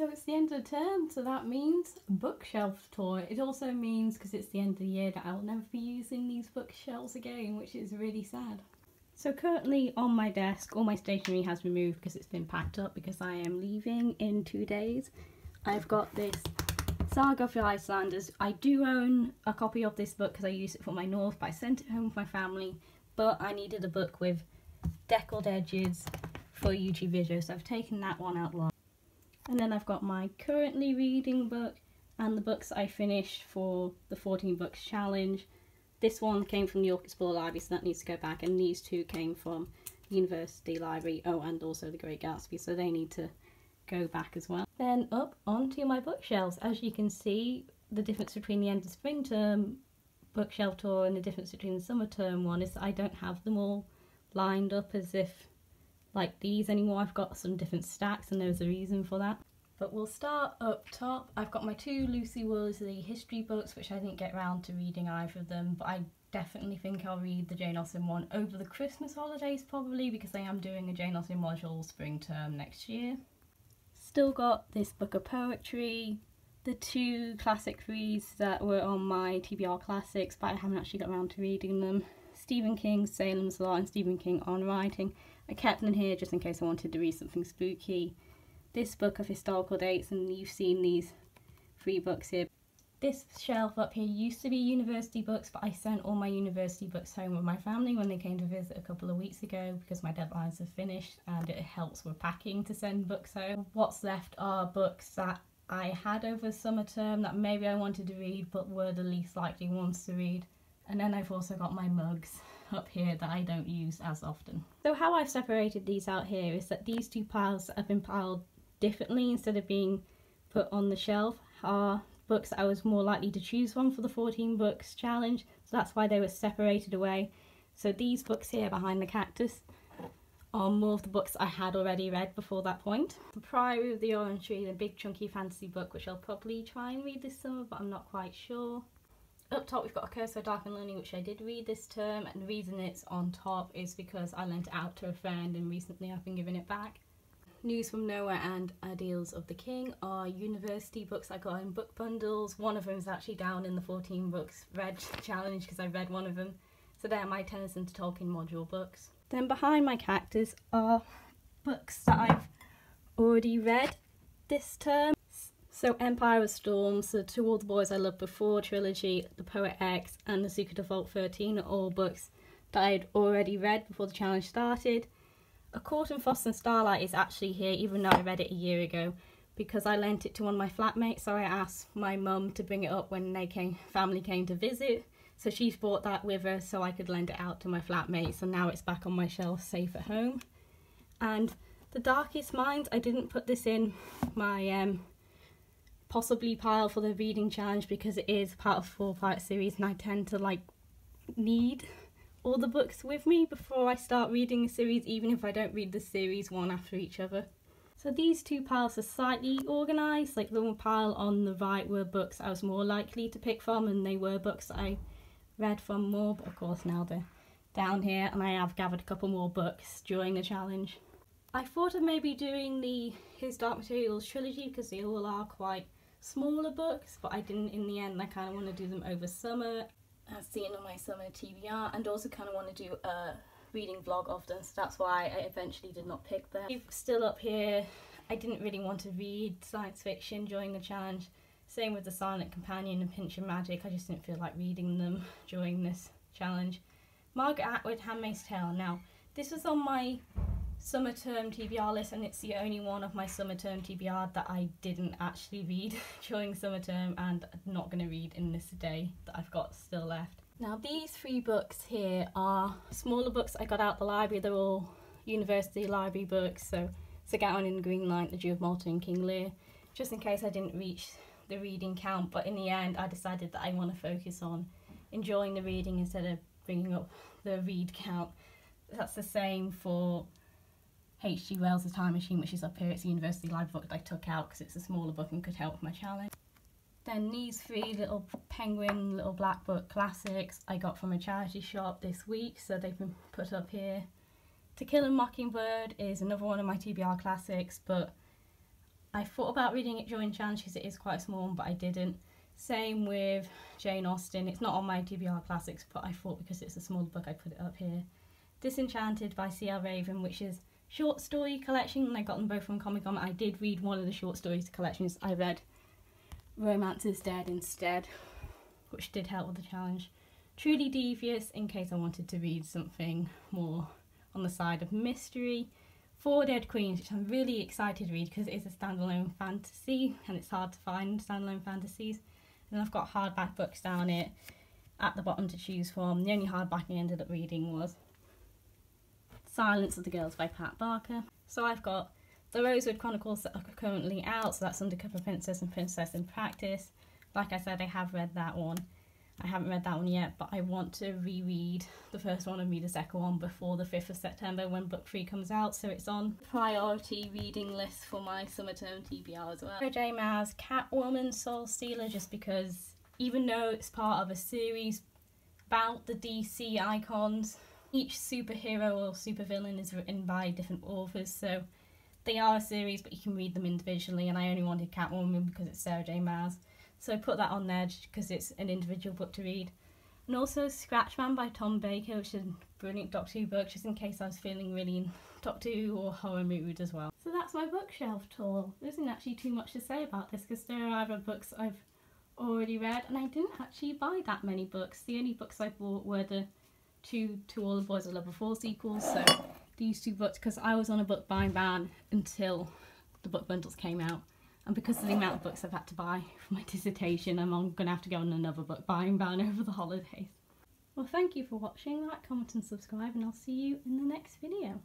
So it's the end of the term, so that means bookshelf tour. It also means, because it's the end of the year, that I'll never be using these bookshelves again, which is really sad. So currently on my desk, all my stationery has been moved because it's been packed up because I am leaving in 2 days. I've got this Saga for Icelanders. I do own a copy of this book because I used it for my North, but I sent it home with my family. But I needed a book with deckled edges for YouTube videos, so I've taken that one out last. And then I've got my currently reading book and the books I finished for the 14 books challenge. This one came from the York Explorer Library, so that needs to go back, and these two came from the University Library, oh, and also The Great Gatsby, so they need to go back as well. Then up onto my bookshelves. As you can see, the difference between the end of spring term bookshelf tour and the difference between the summer term one is that I don't have them all lined up as if like these anymore. I've got some different stacks, and there's a reason for that. But we'll start up top. I've got my two Lucy Worsley history books, which I didn't get round to reading either of them, but I definitely think I'll read the Jane Austen one over the Christmas holidays probably, because I am doing a Jane Austen module spring term next year. Still got this book of poetry, the two classic reads that were on my TBR classics, but I haven't actually got around to reading them. Stephen King's Salem's Lot and Stephen King on Writing. I kept them here just in case I wanted to read something spooky. This book of historical dates, and you've seen these three books here. This shelf up here used to be university books, but I sent all my university books home with my family when they came to visit a couple of weeks ago because my deadlines are finished, and it helps with packing to send books home. What's left are books that I had over the summer term that maybe I wanted to read but were the least likely ones to read. And then I've also got my mugs up here that I don't use as often. So how I've separated these out here is that these two piles have been piled differently instead of being put on the shelf are books I was more likely to choose from for the 14 books challenge, so that's why they were separated away. So these books here behind the cactus are more of the books I had already read before that point. The Priory of the Orange Tree, the big chunky fantasy book which I'll probably try and read this summer, but I'm not quite sure. Up top we've got A Curse for Dark and Learning, which I did read this term, and the reason it's on top is because I lent it out to a friend and recently I've been giving it back. News from Nowhere and Idylls of the King are university books I got in book bundles. One of them is actually down in the 14 books read challenge because I read one of them. So they're my Tennyson to Tolkien module books. Then behind my cactus are books that I've already read this term. So Empire of Storms, the To All the Boys I Loved Before trilogy, The Poet X and The Secret of Vault 13 are all books that I had already read before the challenge started. A Court of Frost and Starlight is actually here, even though I read it a year ago, because I lent it to one of my flatmates, so I asked my mum to bring it up when family came to visit. So she's brought that with her so I could lend it out to my flatmates, so now it's back on my shelf safe at home. And The Darkest Minds, I didn't put this in my possibly pile for the reading challenge because it is part of a 4-part series and I tend to like need all the books with me before I start reading a series, even if I don't read the series one after each other. So these two piles are slightly organised, like the one pile on the right were books I was more likely to pick from and they were books I read from more, but of course now they're down here and I have gathered a couple more books during the challenge. I thought of maybe doing the His Dark Materials trilogy because they all are quite smaller books, but I didn't in the end. I kind of want to do them over summer. That's the end of my summer TBR, and also kind of want to do a reading vlog of them, so that's why I eventually did not pick them. Still up here, I didn't really want to read science fiction during the challenge. Same with The Silent Companion and Pinch of Magic, I just didn't feel like reading them during this challenge. Margaret Atwood, Handmaid's Tale. Now, this was on my summer term TBR list, and it's the only one of my summer term TBR that I didn't actually read during summer term, and I'm not going to read in this day that I've got still left. Now these three books here are smaller books I got out the library, they're all university library books, so Sir Gawain and the Green Knight, The Jew of Malta and King Lear, just in case I didn't reach the reading count, but in the end I decided that I want to focus on enjoying the reading instead of bringing up the read count. That's the same for H.G. Wells' The Time Machine, which is up here. It's a university library book that I took out because it's a smaller book and could help with my challenge. Then these three little penguin, little black book classics I got from a charity shop this week, so they've been put up here. To Kill a Mockingbird is another one of my TBR classics, but I thought about reading it during Challenge because it is quite small, but I didn't. Same with Jane Austen. It's not on my TBR classics, but I thought because it's a small book I put it up here. Disenchanted by C.L. Raven, which is short story collection, and I got them both from Comic Con. I did read one of the short stories collections. I read Romance is Dead instead, which did help with the challenge. Truly Devious, in case I wanted to read something more on the side of mystery. Four Dead Queens, which I'm really excited to read because it is a standalone fantasy and it's hard to find standalone fantasies. And then I've got hardback books down here at the bottom to choose from. The only hardback I ended up reading was Silence of the Girls by Pat Barker. So I've got the Rosewood Chronicles that are currently out, so that's Undercover Princess and Princess in Practice. Like I said, I have read that one. I haven't read that one yet, but I want to reread the first one and read a second one before the 5th of September when book 3 comes out, so it's on priority reading list for my summer term TBR as well. Sarah J. Maas' Catwoman, Soul Stealer, just because even though it's part of a series about the DC icons, each superhero or supervillain is written by different authors, so they are a series but you can read them individually, and I only wanted Catwoman because it's Sarah J. Maas. So I put that on there just because it's an individual book to read. And also Scratchman by Tom Baker, which is a brilliant Doctor Who book, just in case I was feeling really in Doctor Who or horror mood as well. So that's my bookshelf tour. There isn't actually too much to say about this because there are other books I've already read, and I didn't actually buy that many books. The only books I bought were the two To All the Boys I Loved Before sequels, so these two books, because I was on a book buying ban until the book bundles came out. And because of the amount of books I've had to buy for my dissertation, I'm going to have to go on another book buying ban over the holidays. Well, thank you for watching. Like, comment and subscribe, and I'll see you in the next video.